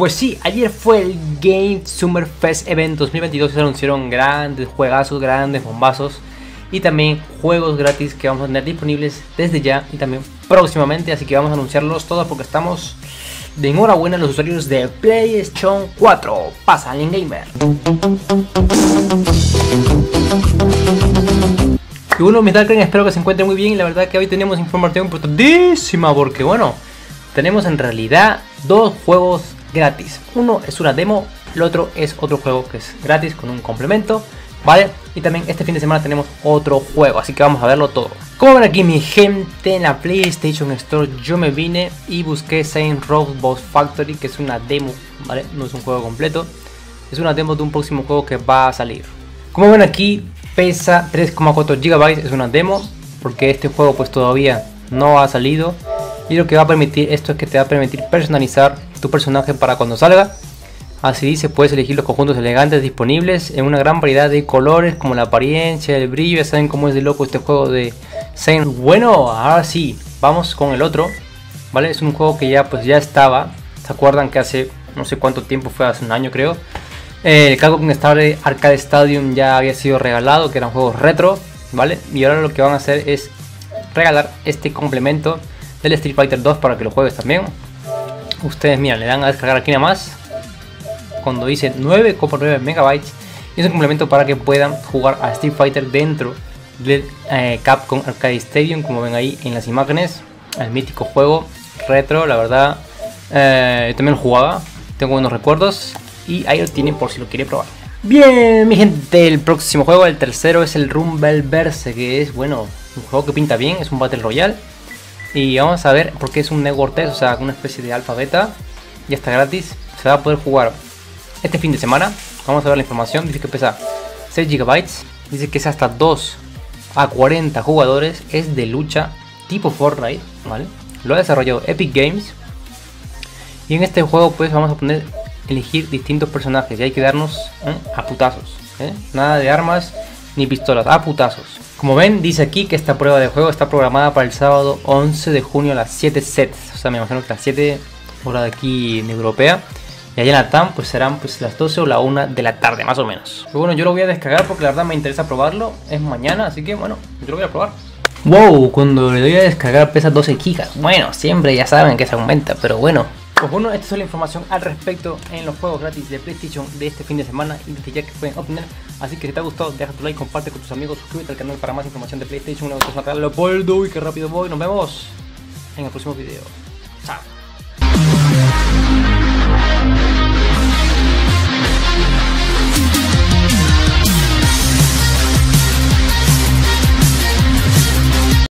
Pues sí, ayer fue el Game Summer Fest Event 2022, se anunciaron grandes juegazos, grandes bombazos y también juegos gratis que vamos a tener disponibles desde ya y también próximamente, así que vamos a anunciarlos todos porque estamos de enhorabuena los usuarios de PlayStation 4. Pasa Alien Gamer. Y bueno, mis Darkrens, espero que se encuentren muy bien. La verdad que hoy tenemos información importantísima porque bueno, tenemos en realidad dos juegos gratis. Uno es una demo, el otro es otro juego que es gratis con un complemento, ¿vale? Y también este fin de semana tenemos otro juego, así que vamos a verlo todo. Como ven aquí mi gente, en la PlayStation Store yo me vine y busqué Saints Row Boss Factory, que es una demo, ¿vale? No es un juego completo, es una demo de un próximo juego que va a salir. Como ven aquí, pesa 3,4 GB, es una demo, porque este juego pues todavía no ha salido. Y lo que va a permitir esto es que te va a permitir personalizar tu personaje para cuando salga. Así dice, puedes elegir los conjuntos elegantes disponibles en una gran variedad de colores, como la apariencia, el brillo. Ya saben cómo es de loco este juego de Saints. Bueno, ahora sí, vamos con el otro, ¿vale? Es un juego que ya pues ya estaba. ¿Se acuerdan que hace no sé cuánto tiempo fue? Hace un año creo. El Capcom Arcade Stadium ya había sido regalado, que eran juegos retro, ¿vale? Y ahora lo que van a hacer es regalar este complemento del Street Fighter 2 para que lo juegues también. Ustedes, mira, le dan a descargar aquí nada más. Cuando dice 9,9 MB, es un complemento para que puedan jugar a Street Fighter dentro de Capcom Arcade Stadium, como ven ahí en las imágenes. El mítico juego retro, la verdad, yo también lo jugaba, tengo buenos recuerdos y ahí lo tienen por si lo quiere probar. Bien, mi gente, el próximo juego, el tercero, es el Rumbleverse, que es, bueno, un juego que pinta bien, es un Battle Royale. Y vamos a ver, porque es un network test, o sea, una especie de alfa beta, ya está gratis, se va a poder jugar este fin de semana. Vamos a ver la información. Dice que pesa 6 GB. Dice que es hasta 2 a 40 jugadores. Es de lucha tipo Fortnite, ¿vale? Lo ha desarrollado Epic Games. Y en este juego pues vamos a poner elegir distintos personajes. Y hay que darnos a putazos, ¿eh? Nada de armas ni pistolas, a putazos. Como ven, dice aquí que esta prueba de juego está programada para el sábado 11 de junio a las 7:00. O sea, me imagino que a las 7 hora de aquí en europea. Y allá en la TAM pues serán pues las 12 o la 1 de la tarde más o menos. Pero bueno, yo lo voy a descargar porque la verdad me interesa probarlo. Es mañana, así que bueno, yo lo voy a probar. Wow, cuando le doy a descargar pesa 12 gigas. Bueno, siempre ya saben que se aumenta, pero bueno. Pues bueno, esta es la información al respecto en los juegos gratis de PlayStation de este fin de semana y desde ya que pueden obtener. Así que si te ha gustado, deja tu like, comparte con tus amigos, suscríbete al canal para más información de PlayStation. Una vez más, Leopoldo, y que rápido voy. Nos vemos en el próximo video.